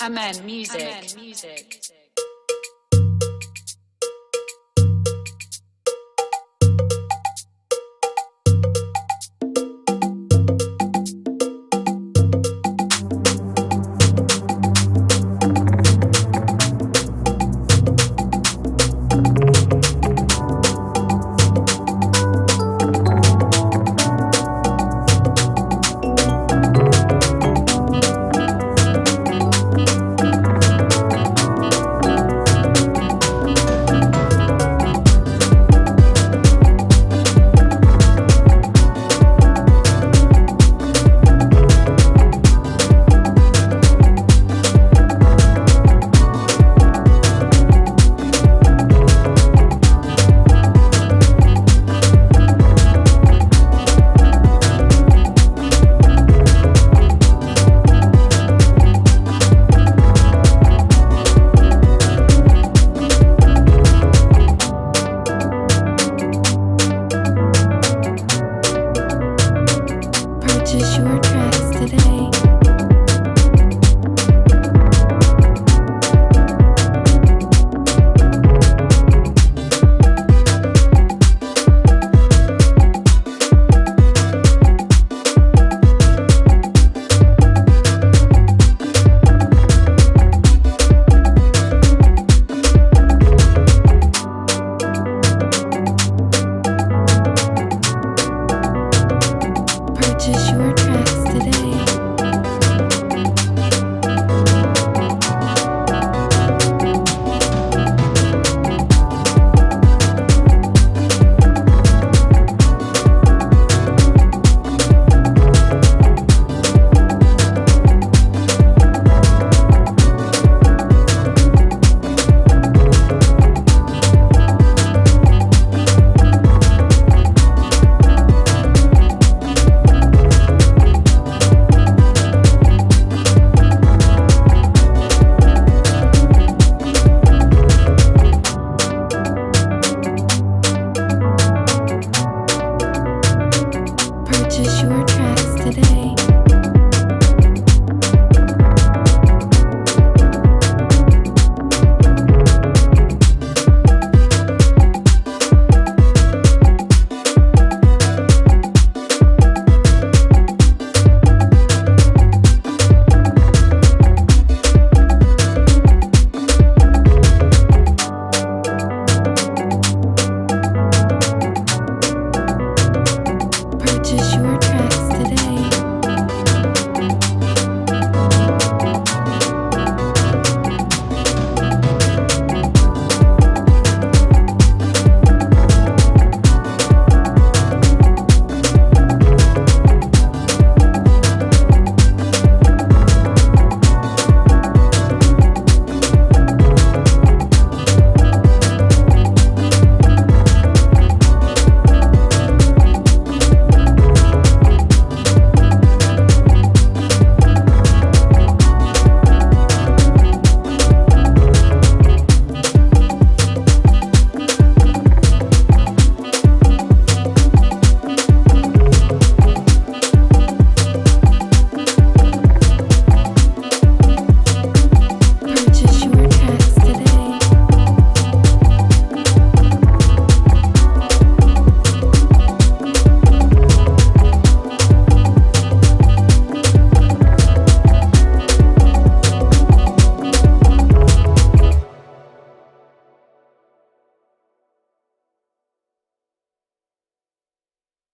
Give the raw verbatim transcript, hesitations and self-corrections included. Amen Music. Amen Music.